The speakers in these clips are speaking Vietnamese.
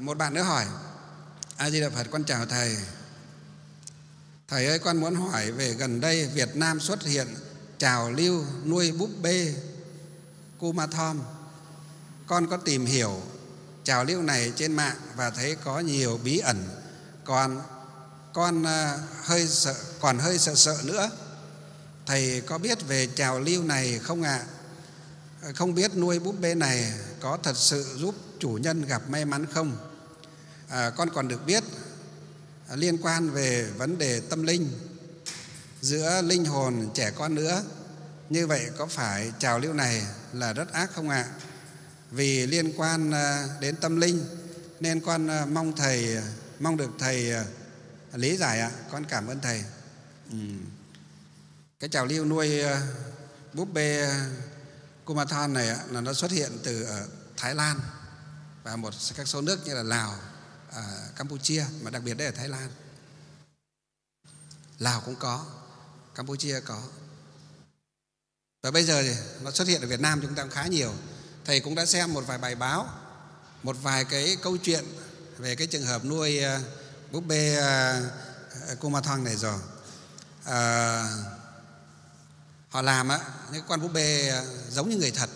Một bạn nữa hỏi: A Di Đà Phật, con chào thầy. Thầy ơi, con muốn hỏi về gần đây Việt Nam xuất hiện trào lưu nuôi búp bê Kuman Thong. Con có tìm hiểu trào lưu này trên mạng và thấy có nhiều bí ẩn, còn con hơi sợ nữa. Thầy có biết về trào lưu này không ạ? Không biết nuôi búp bê này có thật sự giúp chủ nhân gặp may mắn không? Con còn được biết liên quan về vấn đề tâm linh giữa linh hồn trẻ con nữa. Như vậy có phải trào lưu này là rất ác không ạ? Vì liên quan đến tâm linh nên con mong được thầy lý giải ạ. Con cảm ơn thầy. Cái trào lưu nuôi búp bê Kuman Thong này là nó xuất hiện từ Thái Lan và một các số nước như là Lào, Campuchia, mà đặc biệt đây là Thái Lan. Lào cũng có, Campuchia có. Và bây giờ thì nó xuất hiện ở Việt Nam chúng ta cũng khá nhiều. Thầy cũng đã xem một vài bài báo, một vài cái câu chuyện về cái trường hợp nuôi búp bê Kuman Thong này rồi. Họ làm những con búp bê giống như người thật,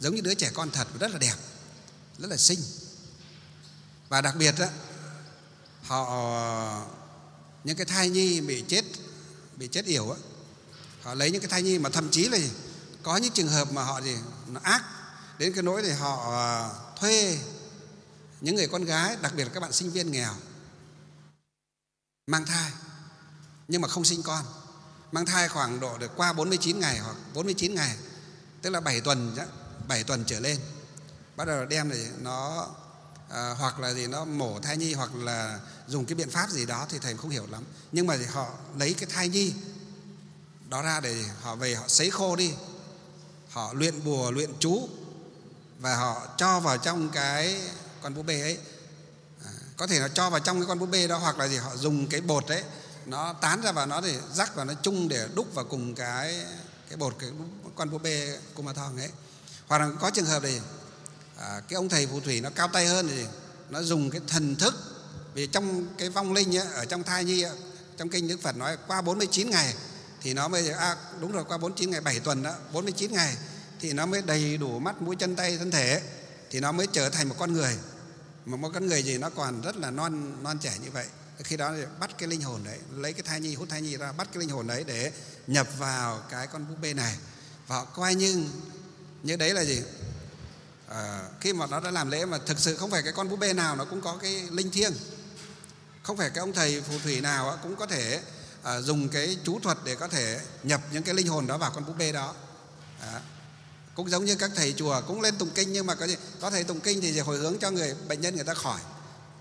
giống như đứa trẻ con thật, rất là đẹp, rất là xinh. Và đặc biệt họ những cái thai nhi bị chết yểu họ lấy những cái thai nhi mà thậm chí là có những trường hợp mà họ gì nó ác đến cái nỗi thì họ thuê những người con gái, đặc biệt là các bạn sinh viên nghèo mang thai nhưng mà không sinh con. Mang thai khoảng độ được qua 49 ngày hoặc 49 ngày, tức là 7 tuần trở lên. Bắt đầu đem thì nó hoặc là gì nó mổ thai nhi hoặc là dùng cái biện pháp gì đó thì thầy không hiểu lắm. Nhưng mà thì họ lấy cái thai nhi đó ra để họ về họ sấy khô đi. Họ luyện bùa, luyện chú và họ cho vào trong cái con búp bê ấy. Có thể nó cho vào trong cái con búp bê đó hoặc là gì họ dùng cái bột đấy nó tán ra và nó để rắc và nó chung để đúc vào cùng cái bột cái con búp bê Kuman Thong ấy. Hoặc là có trường hợp này cái ông thầy phù thủy nó cao tay hơn thì nó dùng cái thần thức, vì trong cái vong linh ấy, ở trong thai nhi ấy, trong kinh Đức Phật nói qua 49 ngày thì nó mới đúng rồi, qua 49 ngày 7 tuần đó, 49 ngày thì nó mới đầy đủ mắt mũi chân tay thân thể ấy, thì nó mới trở thành một con người, mà một con người gì nó còn rất là non trẻ như vậy. Khi đó bắt cái linh hồn đấy, lấy cái thai nhi, hút thai nhi ra, bắt cái linh hồn đấy để nhập vào cái con búp bê này. Và họ coi như đấy là gì? Khi mà nó đã làm lễ mà thực sự không phải cái con búp bê nào nó cũng có cái linh thiêng. Không phải cái ông thầy phù thủy nào cũng có thể dùng cái chú thuật để có thể nhập những cái linh hồn đó vào con búp bê đó. Cũng giống như các thầy chùa cũng lên tụng kinh, nhưng mà có thầy tụng kinh thì hồi hướng cho người bệnh nhân người ta khỏi.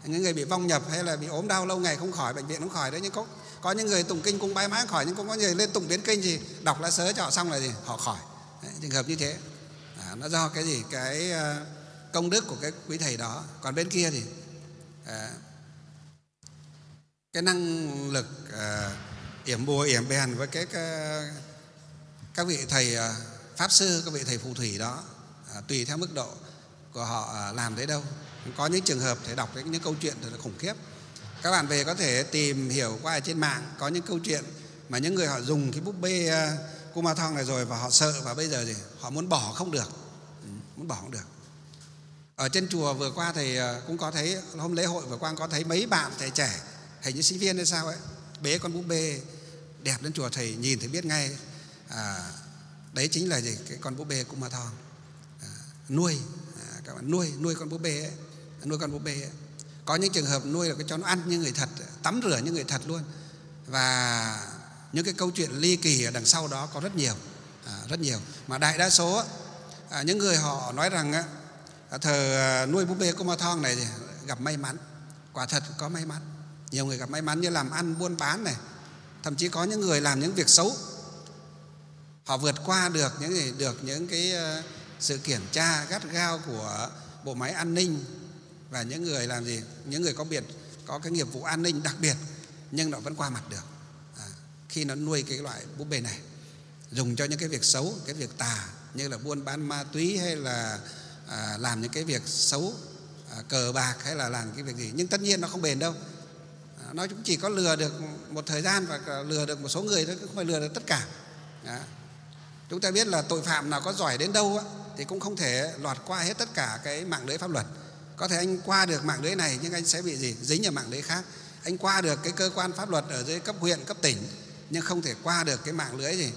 Những người bị vong nhập hay là bị ốm đau lâu ngày không khỏi, bệnh viện không khỏi đấy. Nhưng có những người tụng kinh cũng bái mãi khỏi, nhưng cũng có người lên tụng biến kinh thì đọc lá sớ cho họ xong là gì họ khỏi đấy, trường hợp như thế. Nó do cái gì? Cái công đức của cái quý thầy đó. Còn bên kia thì cái năng lực yểm bùa yểm bèn với các vị thầy pháp sư, các vị thầy phù thủy đó tùy theo mức độ của họ làm tới đâu. Có những trường hợp thầy đọc thấy những câu chuyện thật là khủng khiếp. Các bạn về có thể tìm hiểu qua trên mạng, có những câu chuyện mà những người họ dùng cái búp bê Kuman Thong này rồi và họ sợ, và bây giờ thì họ muốn bỏ không được, muốn bỏ không được. Ở trên chùa vừa qua thầy cũng có thấy, hôm lễ hội vừa qua có thấy mấy bạn thầy trẻ, hình như sinh viên hay sao ấy, bế con búp bê đẹp đến chùa, thầy nhìn thấy biết ngay đấy chính là gì? Cái con búp bê Kuman Thong nuôi, các bạn nuôi con búp bê ấy. Nuôi con búp bê ấy. Có những trường hợp nuôi là cho nó ăn như người thật, tắm rửa như người thật luôn. Và những cái câu chuyện ly kỳ ở đằng sau đó có rất nhiều, rất nhiều. Mà đại đa số những người họ nói rằng thờ nuôi búp bê Kuman Thong này thì gặp may mắn. Quả thật có may mắn, nhiều người gặp may mắn như làm ăn buôn bán này. Thậm chí có những người làm những việc xấu, họ vượt qua được những cái sự kiểm tra gắt gao của bộ máy an ninh. Và những người làm gì? Những người có cái nghiệp vụ an ninh đặc biệt, nhưng nó vẫn qua mặt được khi nó nuôi cái loại búp bê này, dùng cho những cái việc xấu, cái việc tà, như là buôn bán ma túy hay là làm những cái việc xấu cờ bạc hay là làm cái việc gì. Nhưng tất nhiên nó không bền đâu. Nó cũng chỉ có lừa được một thời gian và lừa được một số người thôi, không phải lừa được tất cả. Đó. Chúng ta biết là tội phạm nào có giỏi đến đâu thì cũng không thể lọt qua hết tất cả cái mạng lưới pháp luật. Có thể anh qua được mạng lưới này nhưng anh sẽ bị gì? Dính ở mạng lưới khác. Anh qua được cái cơ quan pháp luật ở dưới cấp huyện, cấp tỉnh, nhưng không thể qua được cái mạng lưới gì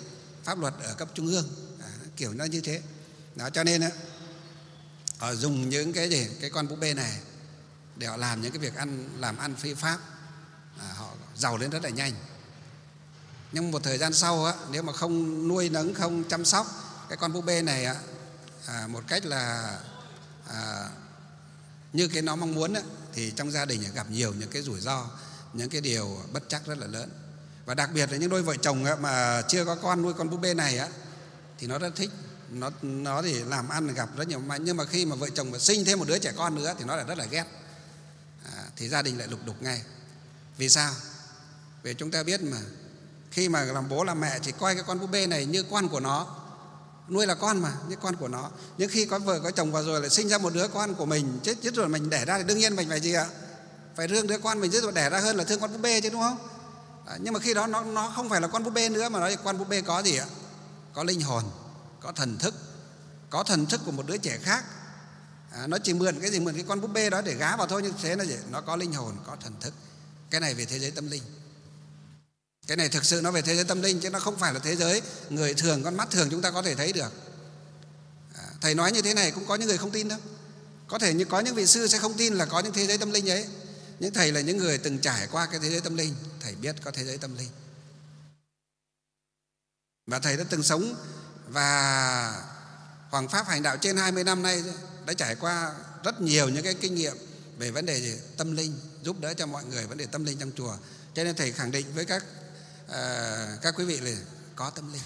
pháp luật ở cấp trung ương. Đó, kiểu nó như thế. Đó, cho nên họ dùng những cái gì, cái con búp bê này để họ làm những cái việc làm ăn phi pháp. Họ giàu lên rất là nhanh. Nhưng một thời gian sau nếu mà không nuôi nấng, không chăm sóc cái con búp bê này một cách là như cái nó mong muốn thì trong gia đình gặp nhiều những cái rủi ro, những cái điều bất chắc rất là lớn. Và đặc biệt là những đôi vợ chồng mà chưa có con, nuôi con búp bê này thì nó rất thích. Nó thì làm ăn gặp rất nhiều, nhưng mà khi mà vợ chồng mà sinh thêm một đứa trẻ con nữa thì nó lại rất là ghét. Thì gia đình lại lục đục ngay. Vì sao? Vì chúng ta biết mà, khi mà làm bố làm mẹ chỉ coi cái con búp bê này như con của nó, nuôi là con mà, như con của nó. Nhưng khi có vợ có chồng vào rồi lại sinh ra một đứa con của mình, chết rồi mình đẻ ra thì đương nhiên mình phải gì ạ? Phải thương đứa con mình chết rồi đẻ ra hơn là thương con búp bê chứ, đúng không? Nhưng mà khi đó nó không phải là con búp bê nữa, mà nó là con búp bê có gì ạ? Có linh hồn, có thần thức, có thần thức của một đứa trẻ khác. Nó chỉ mượn cái gì? Mượn cái con búp bê đó để gá vào thôi, nhưng thế là gì? Nó có linh hồn, có thần thức. Cái này về thế giới tâm linh. Cái này thực sự nó về thế giới tâm linh, chứ nó không phải là thế giới người thường, con mắt thường chúng ta có thể thấy được. Thầy nói như thế này cũng có những người không tin đâu. Có thể như có những vị sư sẽ không tin là có những thế giới tâm linh ấy. Những thầy là những người từng trải qua cái thế giới tâm linh, thầy biết có thế giới tâm linh. Và thầy đã từng sống và hoằng pháp hành đạo trên 20 năm nay, đã trải qua rất nhiều những cái kinh nghiệm về vấn đề gì? Tâm linh, giúp đỡ cho mọi người vấn đề tâm linh trong chùa. Cho nên thầy khẳng định với các quý vị là có tâm linh,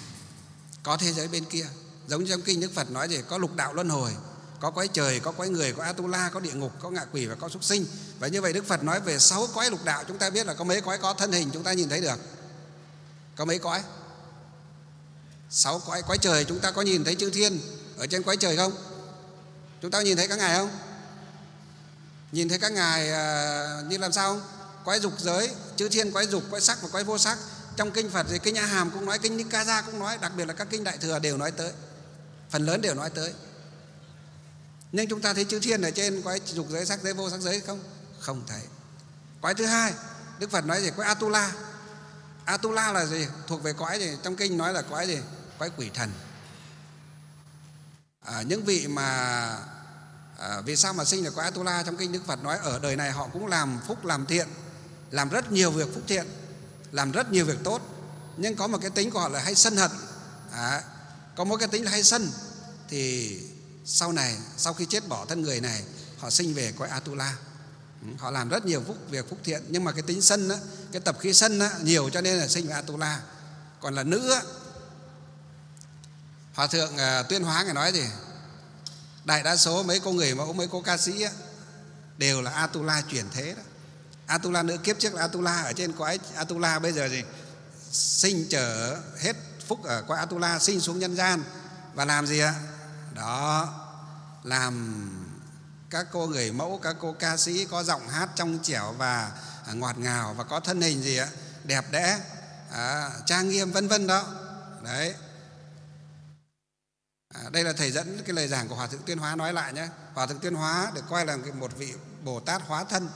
có thế giới bên kia. Giống như trong kinh Đức Phật nói gì? Có lục đạo luân hồi, có cõi trời, có cõi người, có Atula, có địa ngục, có ngạ quỷ và có súc sinh. Và như vậy Đức Phật nói về 6 cõi lục đạo. Chúng ta biết là có mấy cõi có thân hình chúng ta nhìn thấy được? Có mấy cõi? 6 cõi. Cõi trời chúng ta có nhìn thấy chư thiên ở trên cõi trời không? Chúng ta nhìn thấy các ngài không? Nhìn thấy các ngài như làm sao không? Quái dục giới, chư thiên quái dục, quái sắc và quái vô sắc. Trong kinh Phật thì kinh A Hàm cũng nói, kinh Nikaya cũng nói, đặc biệt là các kinh Đại Thừa đều nói tới, phần lớn đều nói tới. Nhưng chúng ta thấy chư thiên ở trên quái dục giới, sắc giới, vô sắc giới không? Không thấy. Quái thứ hai, Đức Phật nói gì? Quái Atula. Atula là gì? Thuộc về cõi gì? Trong kinh nói là cõi gì? Quái quỷ thần. Những vị mà vì sao mà sinh được cõi Atula? Trong kinh Đức Phật nói ở đời này họ cũng làm phúc, làm thiện, làm rất nhiều việc phúc thiện, làm rất nhiều việc tốt, nhưng có một cái tính của họ là hay sân hận. Có một cái tính là hay sân, thì sau này, sau khi chết bỏ thân người này, họ sinh về cõi Atula. Họ làm rất nhiều việc phúc thiện, nhưng mà cái tính sân á, cái tập khí sân á, nhiều, cho nên là sinh về Atula. Còn là nữ á, Hòa Thượng Tuyên Hóa ngài nói gì? Đại đa số mấy cô người mẫu, mấy cô ca sĩ đều là Atula chuyển thế đó. Atula nữ, kiếp trước là Atula, ở trên cõi Atula bây giờ gì? Sinh trở hết phúc ở cõi Atula, sinh xuống nhân gian và làm gì ạ? Đó, làm các cô người mẫu, các cô ca sĩ có giọng hát trong trẻo và ngọt ngào và có thân hình gì ạ? Đẹp đẽ, trang nghiêm vân vân đó. Đấy. Đây là thầy dẫn cái lời giảng của Hòa Thượng Tuyên Hóa nói lại nhé. Hòa Thượng Tuyên Hóa được coi là một vị Bồ Tát hóa thân.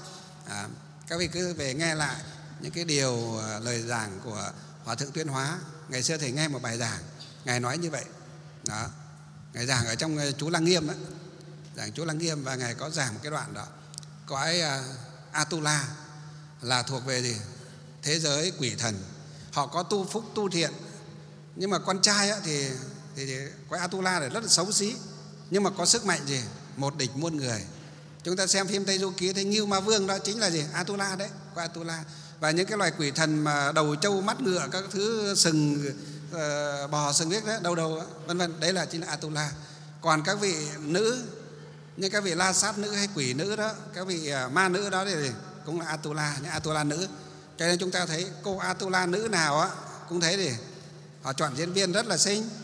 Các vị cứ về nghe lại những cái điều lời giảng của Hòa Thượng Tuyên Hóa. Ngày xưa thầy nghe một bài giảng, ngài nói như vậy đó. Ngài giảng ở trong chú Lăng Nghiêm đó. Giảng chú Lăng Nghiêm và ngài có giảng một cái đoạn đó. Cõi Atula là thuộc về gì? Thế giới quỷ thần. Họ có tu phúc tu thiện, nhưng mà con trai thì quái Atula này rất là xấu xí, nhưng mà có sức mạnh gì? Một địch muôn người. Chúng ta xem phim Tây Du Ký thấy Ngưu Ma Vương đó chính là gì? Atula đấy, quái Atula. Và những cái loài quỷ thần mà đầu trâu mắt ngựa, các thứ sừng bò sừng riết đấy, đầu vân vân, đấy là chính là Atula. Còn các vị nữ, như các vị la sát nữ hay quỷ nữ đó, các vị ma nữ đó thì cũng là Atula, những Atula nữ. Cho nên chúng ta thấy cô Atula nữ nào á cũng thấy gì? Họ chọn diễn viên rất là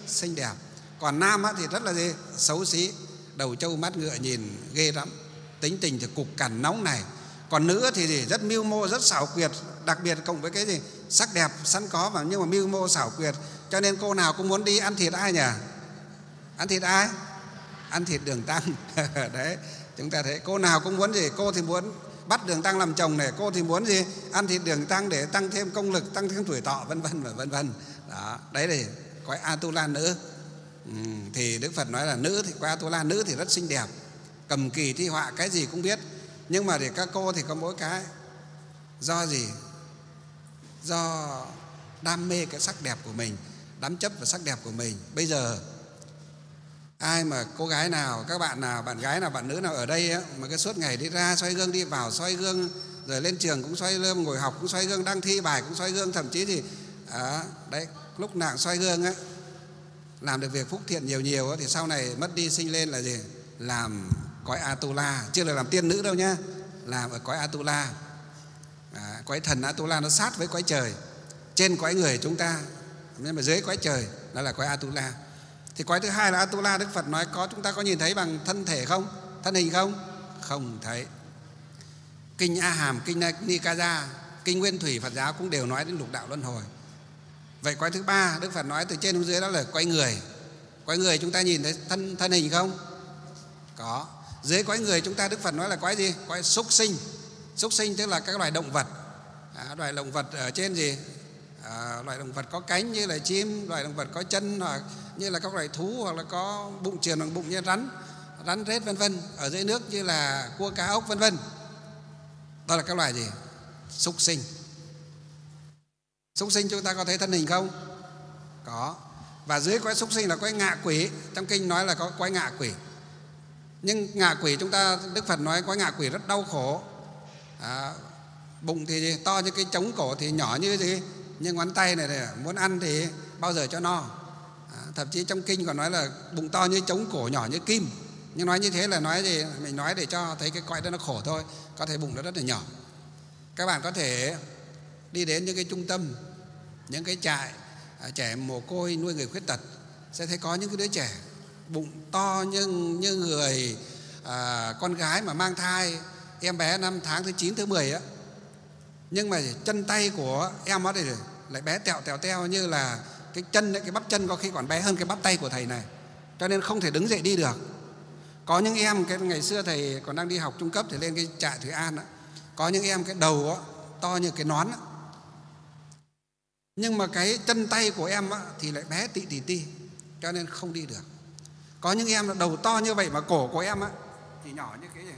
xinh đẹp. Còn nam thì rất là gì? Xấu xí, đầu trâu mắt ngựa, nhìn ghê lắm. tính tình thì cục cằn nóng này. Còn nữ thì rất mưu mô, rất xảo quyệt, đặc biệt cộng với cái gì sắc đẹp sẵn có mà, nhưng mà mưu mô xảo quyệt, cho nên cô nào cũng muốn đi ăn thịt ai nhỉ? Ăn thịt ai? Ăn thịt Đường Tăng. Đấy, chúng ta thấy cô nào cũng muốn gì? Cô thì muốn bắt Đường Tăng làm chồng này, cô thì muốn gì? Ăn thịt Đường Tăng để tăng thêm công lực, tăng thêm tuổi thọ, vân vân và vân vân. Đó, đấy là có Atula nữ. Thì Đức Phật nói là nữ thì có Atula nữ thì rất xinh đẹp, cầm kỳ thi họa, cái gì cũng biết. Nhưng mà để các cô thì có mỗi cái do gì? Do đam mê cái sắc đẹp của mình, đắm chấp vào sắc đẹp của mình. Bây giờ ai mà cô gái nào, các bạn nào, bạn gái nào, bạn nữ nào ở đây ấy, mà cái suốt ngày đi ra xoay gương, đi vào xoay gương, rồi lên trường cũng xoay gương, ngồi học cũng xoay gương, đang thi bài cũng xoay gương, thậm chí thì đấy, lúc nào xoay gương ấy, làm được việc phúc thiện nhiều nhiều ấy, thì sau này mất đi sinh lên là gì? Làm cõi Atula, chưa được làm tiên nữ đâu nhá, làm ở cõi Atula. Cõi thần Atula nó sát với cõi trời, trên cõi người chúng ta, nhưng mà dưới cõi trời nó là cõi Atula. Thì cõi thứ hai là Atula. Đức Phật nói có, chúng ta có nhìn thấy bằng thân thể không? Thân hình không? Không thấy. Kinh A Hàm, kinh Nikaya, kinh Nguyên Thủy Phật giáo cũng đều nói đến lục đạo luân hồi. Vậy cõi thứ ba Đức Phật nói từ trên xuống dưới đó là cõi người. Cõi người chúng ta nhìn thấy thân hình không? Có. Dưới cõi người chúng ta Đức Phật nói là cõi gì? Cõi súc sinh. Súc sinh tức là các loài động vật. Loài động vật ở trên gì? Loài động vật có cánh như là chim, loài động vật có chân hoặc như là các loài thú, hoặc là có bụng trườn bằng bụng như rắn, rắn rết vân vân. Ở dưới nước như là cua cá ốc vân vân. Đó là các loài gì? Súc sinh. Súc sinh chúng ta có thấy thân hình không? Có. Và dưới cõi súc sinh là cõi ngạ quỷ. Trong kinh nói là có cõi ngạ quỷ. Nhưng ngạ quỷ chúng ta, Đức Phật nói cõi ngạ quỷ rất đau khổ. Bụng thì to như cái trống, cổ thì nhỏ như gì? Như ngón tay này, muốn ăn thì bao giờ cho no. Thậm chí trong kinh còn nói là bụng to như trống, cổ nhỏ như kim. Nhưng nói như thế là nói gì? Mình nói để cho thấy cái cõi đó nó khổ thôi. Có thể bụng nó rất là nhỏ. Các bạn có thể đi đến những cái trung tâm, những cái trại trẻ mồ côi nuôi người khuyết tật, sẽ thấy có những cái đứa trẻ bụng to như người con gái mà mang thai, em bé năm tháng thứ 9 thứ 10 á. Nhưng mà chân tay của em đó lại bé tẹo tẹo teo, như là cái chân đấy, cái bắp chân có khi còn bé hơn cái bắp tay của thầy này, cho nên không thể đứng dậy đi được. Có những em, cái ngày xưa thầy còn đang đi học trung cấp thì lên cái trại Thủy An đó, có những em cái đầu đó, to như cái nón đó. Nhưng mà cái chân tay của em đó, thì lại bé tị tị tị, cho nên không đi được. Có những em đầu to như vậy mà cổ của em đó, thì nhỏ như cái gì,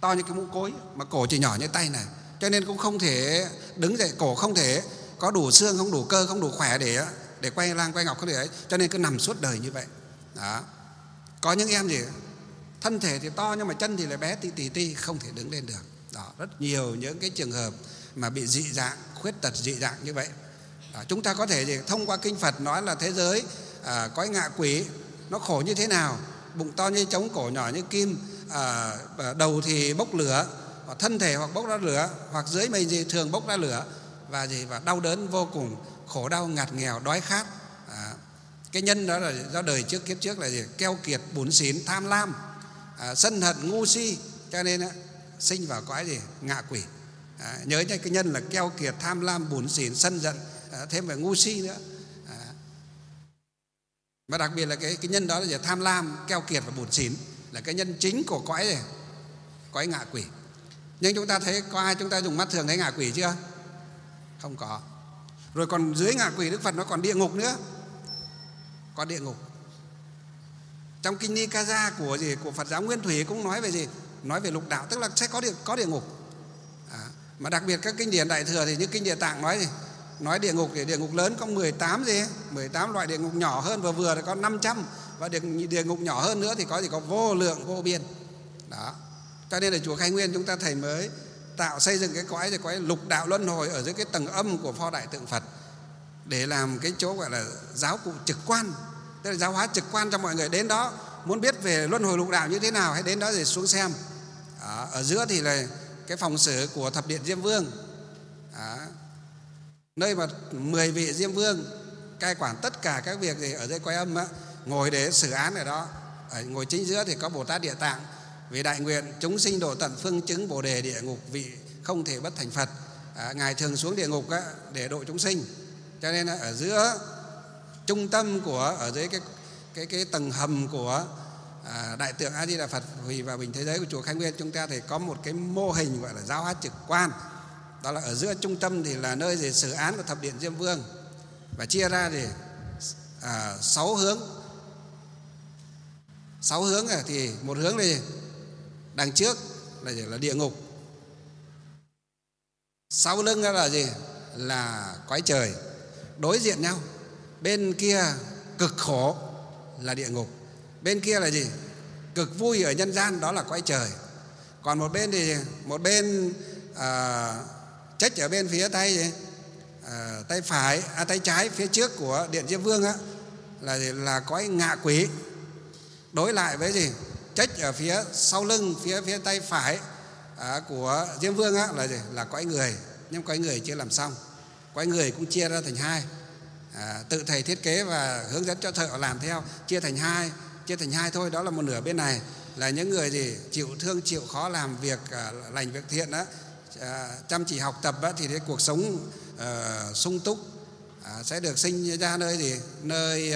to như cái mũ cối, mà cổ chỉ nhỏ như tay này, cho nên cũng không thể đứng dậy, cổ không thể có đủ xương, không đủ cơ, không đủ khỏe để quay lang quay ngọc không thể ấy, cho nên cứ nằm suốt đời như vậy. Đó. Có những em gì thân thể thì to nhưng mà chân thì lại bé tì tì tì, không thể đứng lên được. Đó, rất nhiều những cái trường hợp mà bị dị dạng, khuyết tật dị dạng như vậy. Đó, chúng ta có thể gì thông qua kinh Phật nói là thế giới cõi ngạ quỷ nó khổ như thế nào, bụng to như trống, cổ nhỏ như kim, đầu thì bốc lửa, hoặc thân thể hoặc bốc ra lửa, hoặc dưới mình gì thường bốc ra lửa, và gì và đau đớn vô cùng, khổ đau, ngạt nghèo, đói khát. Cái nhân đó là do đời trước, kiếp trước là gì? Keo kiệt, bủn xỉn, tham lam, sân hận, ngu si, cho nên sinh vào cõi gì? Ngạ quỷ. Nhớ nhé, cái nhân là keo kiệt, tham lam, bủn xỉn, sân giận, thêm về ngu si nữa. Mà đặc biệt là cái nhân đó là gì? Tham lam, keo kiệt và bủn xỉn là cái nhân chính của cõi gì? Cõi ngạ quỷ. Nhưng chúng ta thấy có ai chúng ta dùng mắt thường thấy ngạ quỷ chưa? Không có. Rồi còn dưới ngạ quỷ Đức Phật nó còn địa ngục nữa. Có địa ngục. Trong kinh Nikaya của gì của Phật giáo Nguyên Thủy cũng nói về gì? Nói về lục đạo, tức là sẽ có địa ngục. Mà đặc biệt các kinh điển Đại Thừa thì như kinh Địa Tạng nói gì? Nói địa ngục thì địa ngục lớn có 18 gì? 18 loại, địa ngục nhỏ hơn vừa thì có 500, và địa ngục nhỏ hơn nữa thì có gì? Có vô lượng vô biên. Đó. Cho nên là chùa Khai Nguyên chúng ta thầy mới tạo xây dựng cái cõi lục đạo luân hồi ở dưới cái tầng âm của pho đại tượng Phật, để làm cái chỗ gọi là giáo cụ trực quan, tức là giáo hóa trực quan cho mọi người. Đến đó muốn biết về luân hồi lục đạo như thế nào, hãy đến đó để xuống xem. Ở giữa thì là cái phòng xử của Thập Điện Diêm Vương, nơi mà 10 vị Diêm Vương cai quản tất cả các việc gì ở dưới cõi âm, ngồi để xử án ở đó. Ngồi chính giữa thì có Bồ Tát Địa Tạng Vì đại nguyện chúng sinh độ tận phương chứng Bồ đề địa ngục, vị không thể bất thành Phật. Ngài thường xuống địa ngục để độ chúng sinh. Cho nên ở giữa trung tâm của, ở dưới cái tầng hầm của đại tượng A Di Đà Phật Hủy và Bình Thế Giới của chùa Khai Nguyên, chúng ta thì có một cái mô hình gọi là giáo hóa trực quan. Đó là ở giữa trung tâm thì là nơi để xử án của Thập Điện Diêm Vương, và chia ra thì 6 hướng. 6 hướng thì một hướng thì đằng trước là địa ngục, sau lưng là gì? Là cõi trời, đối diện nhau. Bên kia cực khổ là địa ngục, bên kia là gì? Cực vui ở nhân gian, đó là cõi trời. Còn một bên thì một bên trách ở bên phía tay gì? Tay phải, tay trái phía trước của Điện Diêm Vương á là gì? Là cõi ngạ quỷ, đối lại với gì? Trách ở phía sau lưng, phía tay phải của Diêm Vương á là gì? Là cõi người. Nhưng cõi người chưa làm xong, cõi người cũng chia ra thành hai. Tự thầy thiết kế và hướng dẫn cho thợ làm theo, chia thành hai thôi. Đó là một nửa bên này là những người gì? Chịu thương, chịu khó làm việc lành, việc thiện đó, chăm chỉ học tập đó, thì cái cuộc sống sung túc sẽ được sinh ra nơi gì? Nơi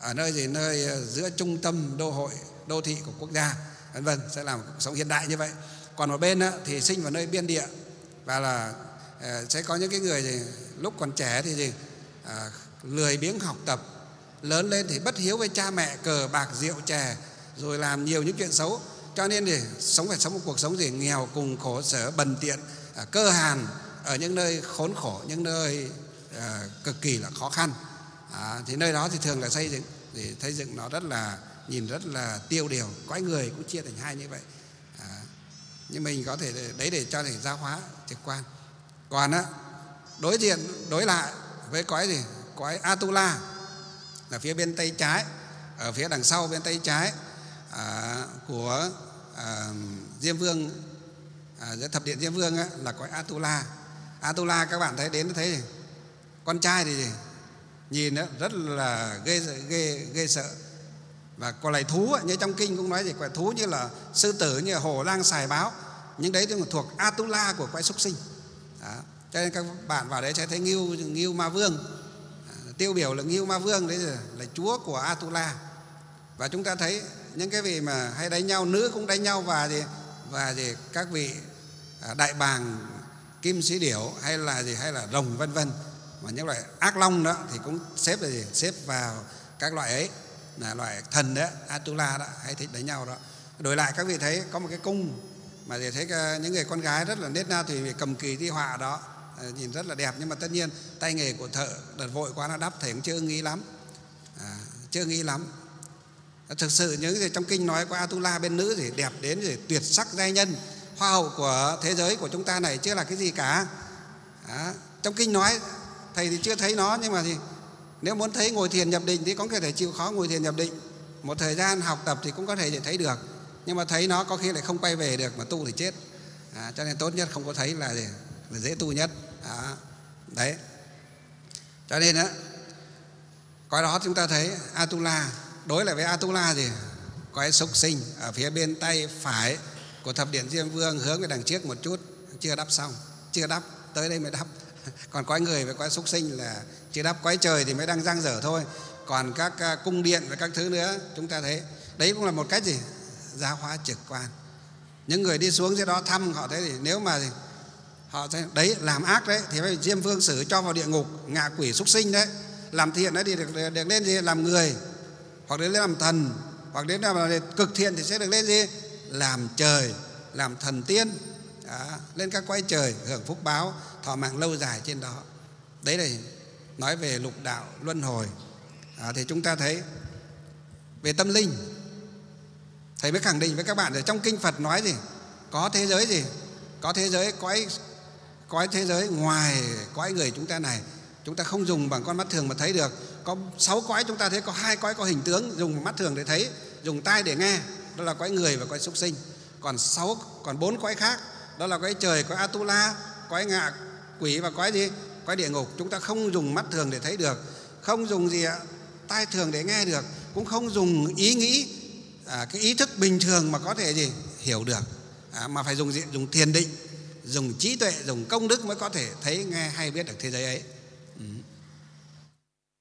ở nơi gì? Nơi giữa trung tâm đô hội, đô thị của quốc gia, vân vân, sẽ làm cuộc sống hiện đại như vậy. Còn một bên đó, thì sinh vào nơi biên địa, và là sẽ có những cái người gì? Lúc còn trẻ thì gì? Lười biếng học tập, lớn lên thì bất hiếu với cha mẹ, cờ bạc rượu chè, rồi làm nhiều những chuyện xấu. Cho nên thì phải sống một cuộc sống gì? Nghèo cùng, khổ sở, bần tiện, cơ hàn, ở những nơi khốn khổ, những nơi cực kỳ là khó khăn. Thì nơi đó thì thường là xây dựng nó rất là, nhìn rất là tiêu điều. Cõi người cũng chia thành hai như vậy. Nhưng mình có thể đấy để cho thể giáo hóa trực quan. Còn á, đối diện, đối lại với cõi gì? Cõi Atula là phía bên tay trái, ở phía đằng sau bên tay trái của Diêm Vương, Thập Điện Diêm Vương á, là cõi Atula. Atula các bạn thấy đến thấy gì? Con trai thì gì? Nhìn á, rất là ghê sợ. Và còn lại thú như trong kinh cũng nói gì? Quái thú như là sư tử, như là hổ lang sài báo, những đấy thuộc Atula của quái súc sinh. Đó. Cho nên các bạn vào đấy sẽ thấy Ngưu Ma Vương, tiêu biểu là Ngưu Ma Vương đấy là chúa của Atula. Và chúng ta thấy những cái vị mà hay đánh nhau, nữ cũng đánh nhau, và các vị đại bàng, kim sĩ điểu hay là rồng, vân vân, và những loại ác long đó thì cũng xếp là gì? Xếp vào các loại ấy, là loại thần đó, Atula đó, hay thích đánh nhau đó. Đổi lại các vị thấy có một cái cung mà để thấy những người con gái rất là nết na thì cầm kỳ thi họa đó, nhìn rất là đẹp, nhưng mà tất nhiên tay nghề của thợ đợt vội quá nó đắp, thầy cũng chưa nghĩ lắm. Thực sự những gì trong kinh nói của Atula bên nữ thì đẹp đến rồi, tuyệt sắc giai nhân, hoa hậu của thế giới của chúng ta này chưa là cái gì cả. Đó. Trong kinh nói thầy thì chưa thấy nó, nhưng mà thì nếu muốn thấy ngồi thiền nhập định thì có thể chịu khó ngồi thiền nhập định một thời gian, học tập thì cũng có thể thấy được. Nhưng mà thấy nó có khi lại không quay về được, mà tu thì chết. Cho nên tốt nhất không có thấy là gì? Là dễ tu nhất. Đấy. Cho nên đó, coi đó chúng ta thấy Atula, đối lại với Atula thì có súc sinh ở phía bên tay phải của Thập Điện Diêm Vương, hướng về đằng trước một chút, chưa đắp xong, chưa đắp, tới đây mới đắp. Còn có người với có súc sinh là chưa đắp, quái trời thì mới đang dang dở thôi. Còn các cung điện và các thứ nữa chúng ta thấy, đấy cũng là một cách gì? Giáo hóa trực quan. Những người đi xuống dưới đó thăm họ thấy thì nếu mà họ thấy đấy làm ác đấy thì phải Diêm Vương xử cho vào địa ngục, ngạ quỷ súc sinh đấy. Làm thiện đấy thì được lên gì? Làm người, hoặc đến làm thần, hoặc đến làm cực thiện thì sẽ được lên gì? Làm trời, làm thần tiên. Đó, lên các quái trời hưởng phúc báo, thọ mạng lâu dài trên đó. Đấy là nói về lục đạo luân hồi. Thì chúng ta thấy về tâm linh, thầy mới khẳng định với các bạn là trong kinh Phật nói gì? Có thế giới gì? Có thế giới cõi thế giới ngoài cõi người chúng ta này, chúng ta không dùng bằng con mắt thường mà thấy được. Có 6 cõi chúng ta thấy có 2 cõi có hình tướng, dùng mắt thường để thấy, dùng tai để nghe, đó là cõi người và cõi súc sinh. Còn 4 cõi khác, đó là cõi trời, cõi Atula, cõi ngạ quỷ và cõi gì? Cõi địa ngục. Chúng ta không dùng mắt thường để thấy được, không dùng gì ạ? Tai thường để nghe được, cũng không dùng ý nghĩ cái ý thức bình thường mà có thể gì hiểu được, mà phải dùng thiền định, dùng trí tuệ, dùng công đức mới có thể thấy, nghe hay biết được thế giới ấy.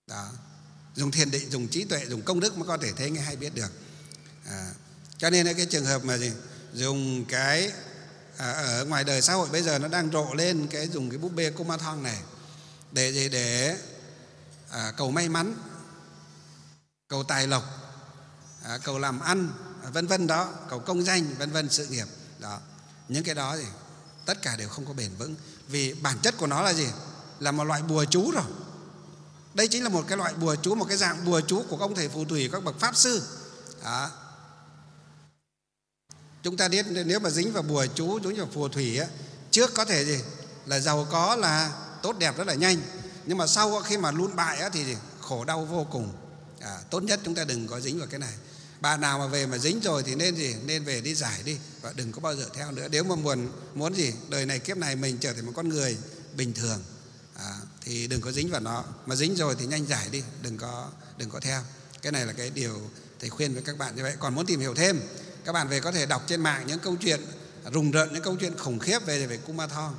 Đó. Dùng thiền định, dùng trí tuệ, dùng công đức mới có thể thấy, nghe hay biết được. Cho nên cái trường hợp mà gì dùng cái ở ngoài đời xã hội bây giờ nó đang rộ lên cái dùng cái búp bê Kuman Thong này để gì để cầu may mắn, cầu tài lộc, cầu làm ăn, vân vân đó, cầu công danh, vân vân sự nghiệp đó. Những cái đó gì tất cả đều không có bền vững, vì bản chất của nó là gì, là một loại bùa chú rồi. Đây chính là một cái loại bùa chú, một cái dạng bùa chú của ông thầy phù thủy, các bậc pháp sư đó. Chúng ta biết nếu mà dính vào bùa chú, dính vào phù thủy á, trước có thể gì là giàu có, là tốt đẹp rất là nhanh, nhưng mà sau khi mà lún bại á, thì gì? Khổ đau vô cùng. Tốt nhất chúng ta đừng có dính vào cái này. Bạn nào mà về mà dính rồi thì nên gì, nên về đi giải đi, và đừng có bao giờ theo nữa. Nếu mà muốn gì đời này kiếp này mình trở thành một con người bình thường thì đừng có dính vào nó. Mà dính rồi thì nhanh giải đi, đừng có theo. Cái này là cái điều thầy khuyên với các bạn như vậy. Còn muốn tìm hiểu thêm, các bạn về có thể đọc trên mạng những câu chuyện rùng rợn, những câu chuyện khủng khiếp về Kuman Thong.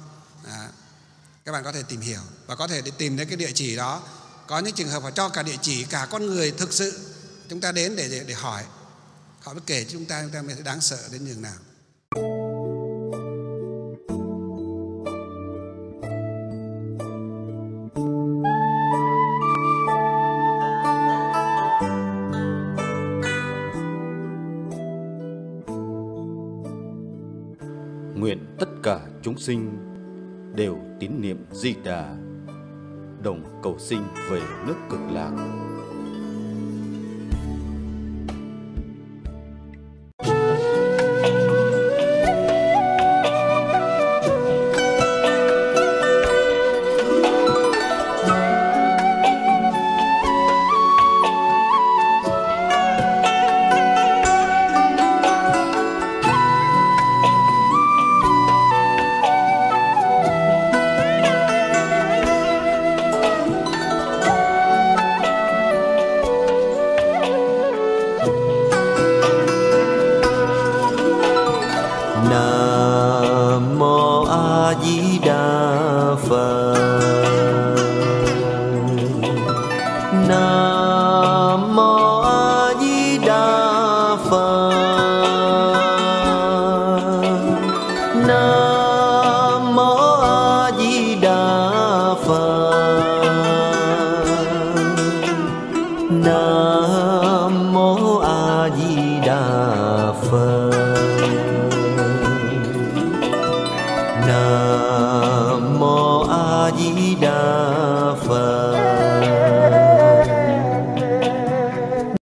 Các bạn có thể tìm hiểu và có thể đi tìm đến cái địa chỉ đó. Có những trường hợp họ cho cả địa chỉ, cả con người thực sự. Chúng ta đến để hỏi, họ mới kể cho chúng ta mới thấy đáng sợ đến nhường nào. Nguyện tất cả chúng sinh đều tín niệm Di Đà, đồng cầu sinh về nước Cực Lạc. Nam mô A Di Đà